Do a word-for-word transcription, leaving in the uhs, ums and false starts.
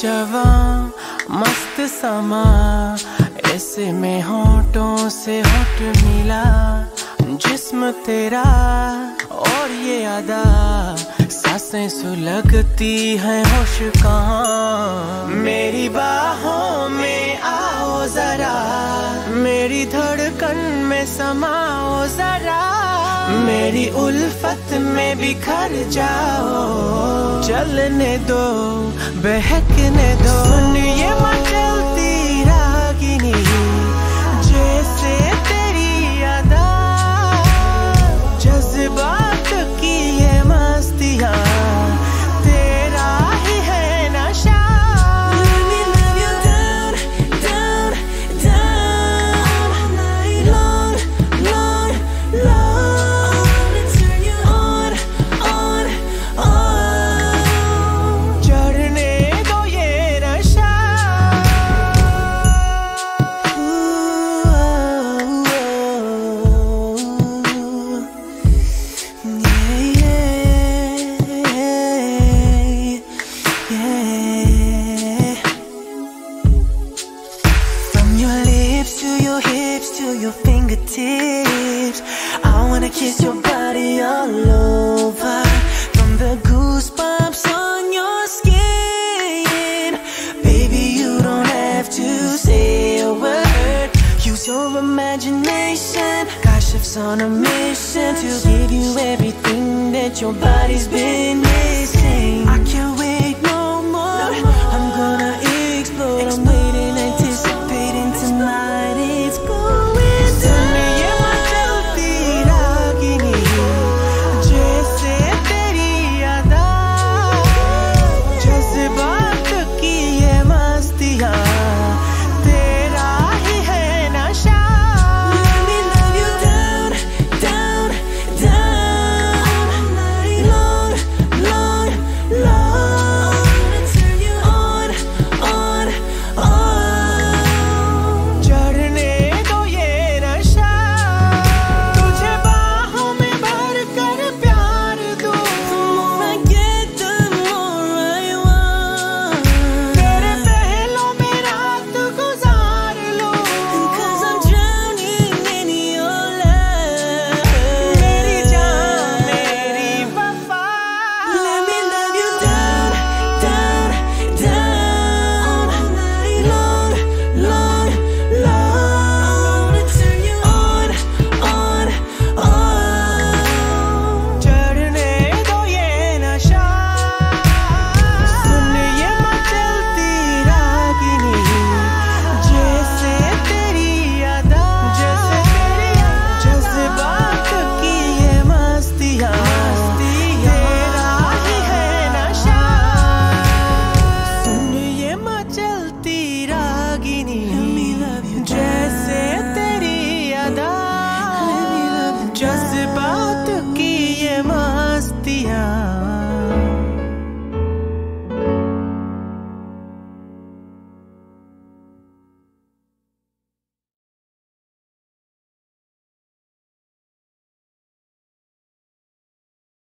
जवा मस्त समा, ऐसे में होठों से होठ मिला जिस्म तेरा और ये अदा, सांसें सुलगती हैं होश कहाँ। मेरी बाहों में आओ जरा, मेरी धड़कन में समाओ जरा, मेरी उल्फत में बिखर जाओ, चलने दो बहकने दो। सुन ये मचलती रागिनी जैसे तेरी अदा, जज्बात की ये मस्तियाँ तेरा ही है नशा। On a mission to give you everything that your body's been missing. I can't wait no more, I'm gonna explode. I'm waiting, anticipating tonight, it's going down. Sunne ye machti raagini jaise teri ada, jazbaat ki ye mastiyan। जज्बात की ये मस्तियाँ